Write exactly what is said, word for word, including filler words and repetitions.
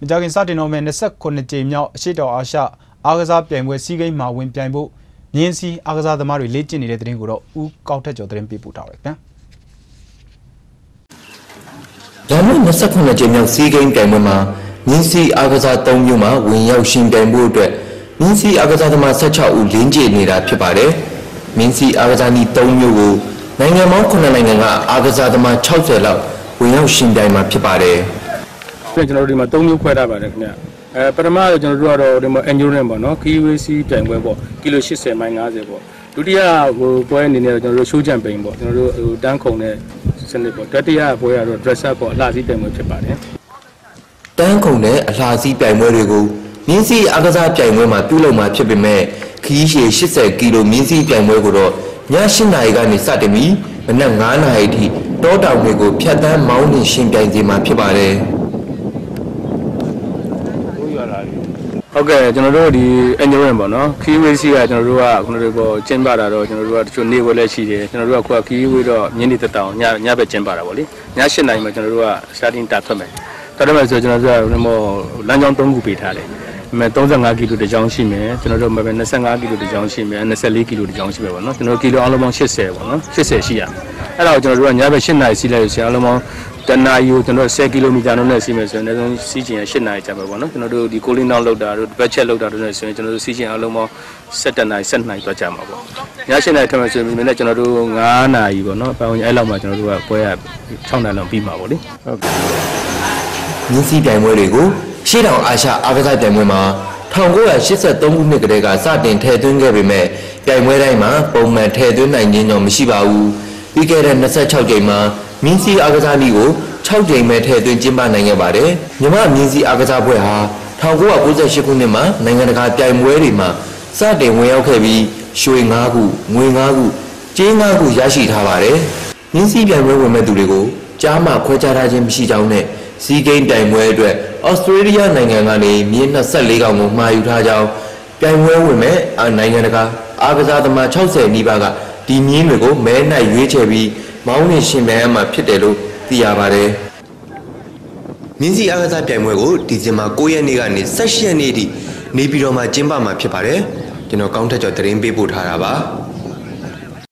မကြာခင်စတင်တော့မယ့်၂၇ကြိမ်မြောက်အရှေ့တောင်အာရှအားကစားပြိုင်ပွဲစီးကိန်းမှာဝင်ပြိုင်ဖို့မြင်းစီအားကစားသမားတွေလေ့ကျင့်နေတဲ့သတင်းကိုတော့ဦးကောက်ထက်ကျော်သတင်းပေးပို့ထားပါရခင်ဗျာ။ဒါမှ၂၇ကြိမ်မြောက်စီးကိန်းပြိုင်ပွဲမှာမြင်းစီအားကစားသုံးမျိုးမှာဝင်ရောက်ရှင်ပြိုင်ဖို့အတွက်မြင်းစီအားကစားသမား၁၆ဦးလင်းကျင့်နေတာဖြစ်ပါတယ်။မြင်းစီအားကစားနည်းသုံးမျိုးကိုနိုင်ငံပေါင်းခုနှစ်နိုင်ငံကအားကစားသမား၆၀လောက်ဝင်ရောက်ရှင်ပြိုင်မှာဖြစ်ပါတယ်။ကျွန်တော်တို့ဒီမှာသုံးမျိုးခွဲထားပါတယ်ခင်ဗျအဲပထမတော့ကျွန်တော်တို့ကတော့ဒီမှာ endurance ပေါ့နော် K W C ပြိုင်ပွဲပေါ့ကီလို၈၀မိုင်၅၀ပေါ့ဒုတိယဟိုပွဲအနေနဲ့ကျွန်တော်တို့ရှိုးချန်ပိန်ပေါ့ကျွန်တော်တို့ဟိုတန်းခုံနဲ့စနစ်ပေါ့တတိယပွဲကတော့ dress up ပေါ့အလှစီးပြိုင်ပွဲဖြစ်ပါတယ်တန်းခုံနဲ့အလှစီးပြိုင်ပွဲတွေကိုမြင်းစီအားကစားပြိုင်ပွဲမှာပြုလုပ်မှာဖြစ်ပေမဲ့ခီးရှည်၈၀ကီလိုမြင်းစီပြိုင်ပွဲကိုတော့ည၈နာရီကနေစတင်ပြီးမနက်၅နာရီအထိတောတောင်တွေကိုဖြတ်တန်းမောင်းနှင်ရှင်ပြိုင်စီမှာဖြစ်ပါတယ်ဟုတ်ကဲ့ကျွန်တော်တို့ဒီ engineering ပေါ့နော် keyway ကကျွန်တော်တို့ကခုနကပေါ့ကျင်းပတာတော့ကျွန်တော်တို့ကတချို့နေပွဲလည်းရှိတယ်ကျွန်တော်တို့ကခုက keyway တော့ညနေတက်တောင်ညညပဲကျင်းပတာပေါ့လေည၈နာရီမှာကျွန်တော်တို့က starting တာထွက်မယ်တော်တယ်မယ်ဆိုကျွန်တော်တို့ကဟိုလမ်းကြောင်း၃ခုပေးထားတယ်မဲ့၃၅ကီလိုတစ်ကြောင်းရှိမယ်ကျွန်တော်တို့မဲ့၂၅ကီလိုတစ်ကြောင်းရှိမယ်၂၄ကီလိုတစ်ကြောင်းရှိမယ်ပေါ့နော်ကျွန်တော်ကီလိုအားလုံးပေါင်း၈၀ပေါ့နော်၈၀ရှိရအဲ့ဒါကိုကျွန်တော်တို့ကညပဲ၈နာရီစီးလိုက်ရစီအားလုံးပေါင်းတနာရီကိုကျွန်တော်၁၀ကီလိုမီတာနှုန်းနဲ့စီးမယ်ဆိုရင်အနည်းဆုံးစီးချိန်ရ၈နာရီကြာပဲပေါ့နော်ကျွန်တော်တို့ဒီကိုလင်းနောက်လောက်တာတို့ဘက်ချက်လောက်တာတို့နဲ့ဆိုရင်ကျွန်တော်တို့စီးချိန်အားလုံးပေါင်း၁၇နာရီ၁၇နာရီသွားကြမှာပေါ့ည၈နာရီထပ်မယ်ဆိုရင်ဒီနေ့ကျွန်တော်တို့၅နာရီပေါ့နော်အပေါင်းအဲ့လောက်မှာကျွန်တော်တို့ကပွဲရ၆နာရီလောက်ပြီးမှာပေါ့လေဟုတ်ကဲ့ညစီးပြိုင်ပွဲတွေကိုရှေ့တောင်အာရှအားကစားပြိုင်ပွဲမှာ၁၉၈၃ခုနှစ်ကတည်းကစတင်ထည့်သွင်းခဲ့ပေမဲ့ပြိုင်ပွဲတိုင်းမှာပုံမှန်ထည့်သွင်းနိုင်ခြင်းတော့မရှိပါဘူးပြီးခဲ့တဲ့၂၆ကြိမ်မှာမြင်းစီအားကစားနည်းကို၆ကြိမ်ပဲထည့်သွင်းကျင်းပနိုင်ခဲ့ပါတယ်မြမမြင်းစီအားကစားပွဲဟာ၁၉၉၈ခုနှစ်မှာနိုင်ငံတကာပြိုင်ပွဲတွေမှာစတင်ဝင်ရောက်ခဲ့ပြီးရွှေ၅ခုငွေ၅ခုကြေး၅ခုရရှိထားပါတယ်မြင်းစီပြိုင်ပွဲဝင်မဲ့သူတွေကိုကြားမှခွဲခြားထားခြင်းမရှိကြောင်းနဲ့စီးကိန်းပြိုင်ပွဲအတွက်ဩစတြေးလျနိုင်ငံကနေမြင်း၂၄ကောင်ကိုမှာယူထားကြောင်းပြိုင်ပွဲဝင်မဲ့နိုင်ငံတကာအားကစားသမား၆၀နီးပါးကဒီမြင်းတွေကိုမဲနိုင်ရွေးချယ်ပြီးမောင်းနှင်ရှင်ပြိုင်မှာဖြစ်တယ်လို့သိရပါတယ်မြင်းစီအားကစားပြိုင်ပွဲကိုဒီဇင်ဘာ၉ရက်နေ့ကနေ၁၈ရက်နေ့ထိနေပြည်တော်မှာကျင်းပမှာဖြစ်ပါတယ်ကျွန်တော်ကောင်းထက်ကျော်သတင်းပေးပို့ထားတာပါ